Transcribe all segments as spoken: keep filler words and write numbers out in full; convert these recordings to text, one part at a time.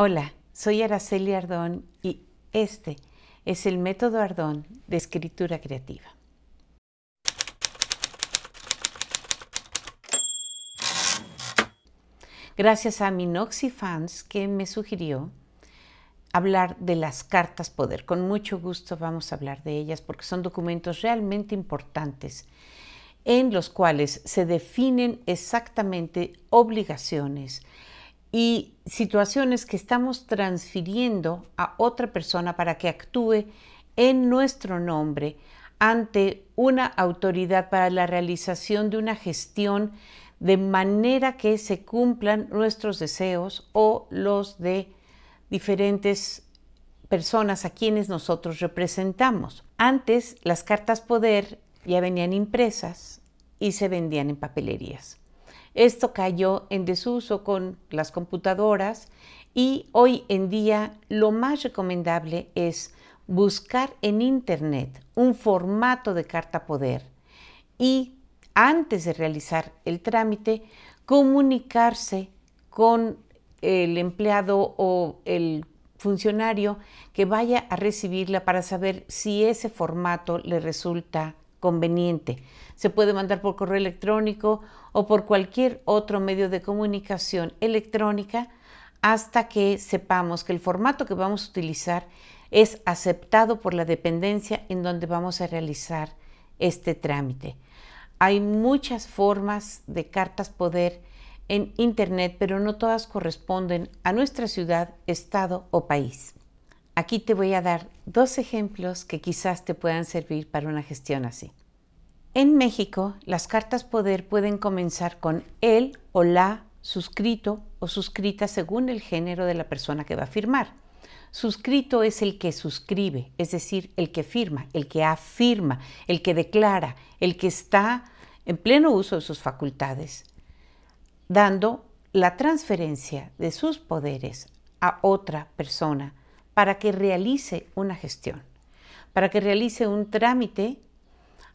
Hola, soy Araceli Ardón y este es el Método Ardón de Escritura Creativa. Gracias a Minoxi Fans que me sugirió hablar de las cartas poder. Con mucho gusto vamos a hablar de ellas porque son documentos realmente importantes en los cuales se definen exactamente obligaciones y situaciones que estamos transfiriendo a otra persona para que actúe en nuestro nombre ante una autoridad para la realización de una gestión de manera que se cumplan nuestros deseos o los de diferentes personas a quienes nosotros representamos. Antes, las cartas poder ya venían impresas y se vendían en papelerías. Esto cayó en desuso con las computadoras y hoy en día lo más recomendable es buscar en internet un formato de carta poder y antes de realizar el trámite comunicarse con el empleado o el funcionario que vaya a recibirla para saber si ese formato le resulta conveniente. Se puede mandar por correo electrónico o por cualquier otro medio de comunicación electrónica hasta que sepamos que el formato que vamos a utilizar es aceptado por la dependencia en donde vamos a realizar este trámite. Hay muchas formas de cartas poder en internet, pero no todas corresponden a nuestra ciudad, estado o país. Aquí te voy a dar dos ejemplos que quizás te puedan servir para una gestión así. En México, las cartas poder pueden comenzar con el o la suscrito o suscrita según el género de la persona que va a firmar. Suscrito es el que suscribe, es decir, el que firma, el que afirma, el que declara, el que está en pleno uso de sus facultades, dando la transferencia de sus poderes a otra persona, para que realice una gestión, para que realice un trámite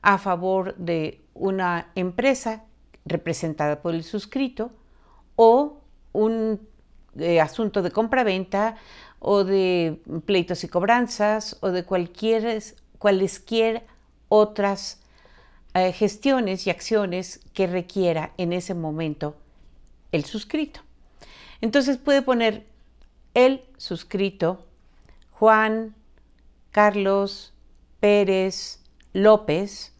a favor de una empresa representada por el suscrito o un eh, asunto de compraventa o de pleitos y cobranzas o de cualquier, cualesquier otras eh, gestiones y acciones que requiera en ese momento el suscrito. Entonces puede poner el suscrito Juan, Carlos, Pérez, López,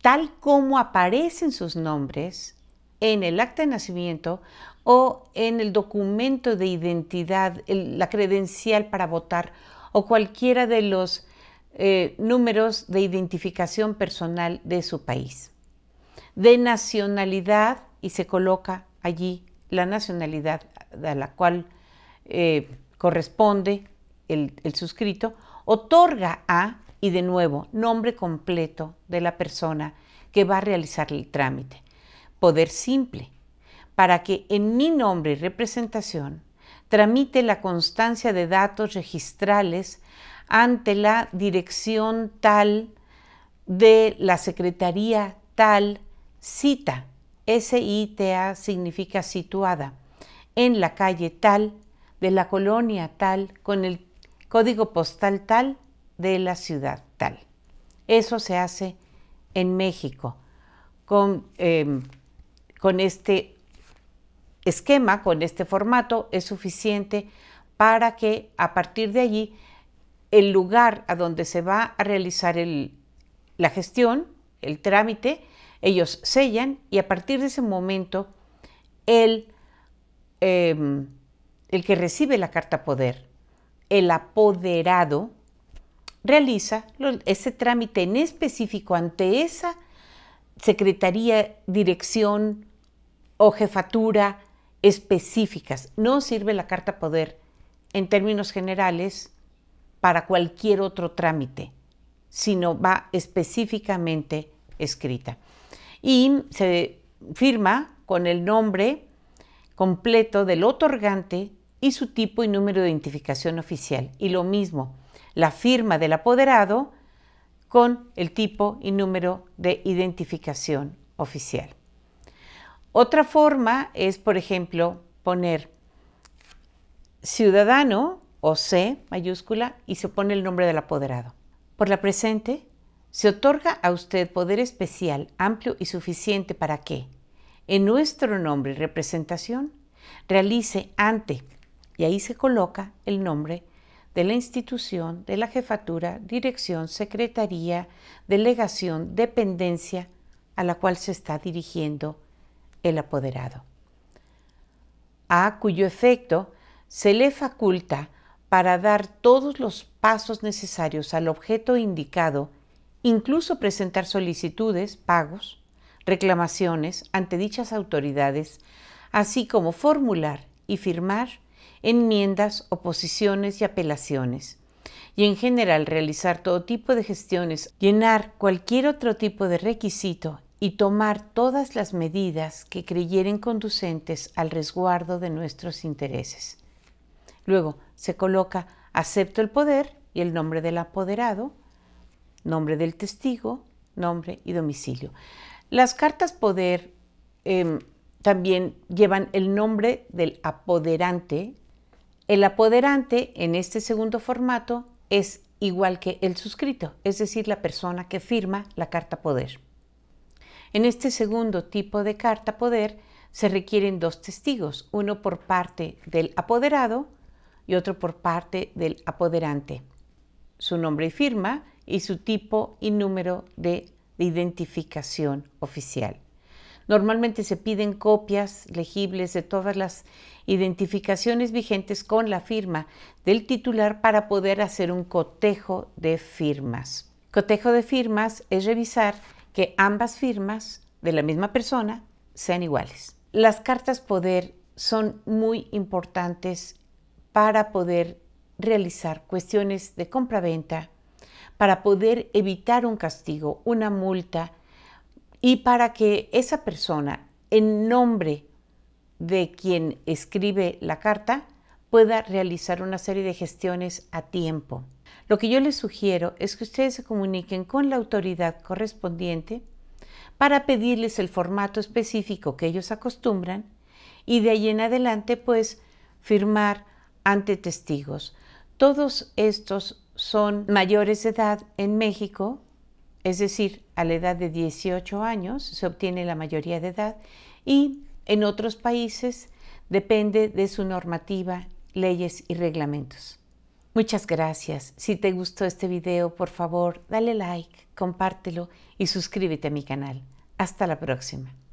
tal como aparecen sus nombres en el acta de nacimiento o en el documento de identidad, el, la credencial para votar o cualquiera de los eh, números de identificación personal de su país. De nacionalidad, y se coloca allí la nacionalidad a la cual eh, corresponde el, el suscrito, otorga a, y de nuevo, nombre completo de la persona que va a realizar el trámite. Poder simple, para que en mi nombre y representación tramite la constancia de datos registrales ante la dirección tal de la secretaría tal cita, S I T A significa situada, en la calle tal, de la colonia tal, con el código postal tal, de la ciudad tal. Eso se hace en México con, eh, con este esquema, con este formato, es suficiente para que a partir de allí el lugar a donde se va a realizar el, la gestión, el trámite, ellos sellan y a partir de ese momento el eh, el que recibe la carta poder, el apoderado, realiza ese trámite en específico ante esa secretaría, dirección o jefatura específicas. No sirve la carta poder en términos generales para cualquier otro trámite, sino va específicamente escrita. Y se firma con el nombre completo del otorgante y su tipo y número de identificación oficial. Y lo mismo, la firma del apoderado con el tipo y número de identificación oficial. Otra forma es, por ejemplo, poner ciudadano o C mayúscula y se pone el nombre del apoderado. Por la presente, se otorga a usted poder especial, amplio y suficiente para que, en nuestro nombre y representación, realice ante, y ahí se coloca el nombre de la institución, de la jefatura, dirección, secretaría, delegación, dependencia a la cual se está dirigiendo el apoderado, a cuyo efecto se le faculta para dar todos los pasos necesarios al objeto indicado, incluso presentar solicitudes, pagos, reclamaciones ante dichas autoridades, así como formular y firmar enmiendas, oposiciones y apelaciones, y en general realizar todo tipo de gestiones, llenar cualquier otro tipo de requisito y tomar todas las medidas que creyeren conducentes al resguardo de nuestros intereses. Luego se coloca acepto el poder y el nombre del apoderado, nombre del testigo, nombre y domicilio. Las cartas poder eh, también llevan el nombre del apoderante. El apoderante en este segundo formato es igual que el suscrito, es decir, la persona que firma la carta poder. En este segundo tipo de carta poder se requieren dos testigos, uno por parte del apoderado y otro por parte del apoderante, su nombre y firma y su tipo y número de identificación oficial. Normalmente se piden copias legibles de todas las identificaciones vigentes con la firma del titular para poder hacer un cotejo de firmas. Cotejo de firmas es revisar que ambas firmas de la misma persona sean iguales. Las cartas poder son muy importantes para poder realizar cuestiones de compraventa, para poder evitar un castigo, una multa, y para que esa persona, en nombre de quien escribe la carta, pueda realizar una serie de gestiones a tiempo. Lo que yo les sugiero es que ustedes se comuniquen con la autoridad correspondiente para pedirles el formato específico que ellos acostumbran y de ahí en adelante, pues, firmar ante testigos. Todos estos son mayores de edad en México, es decir, a la edad de dieciocho años se obtiene la mayoría de edad y en otros países depende de su normativa, leyes y reglamentos. Muchas gracias. Si te gustó este video, por favor, dale like, compártelo y suscríbete a mi canal. Hasta la próxima.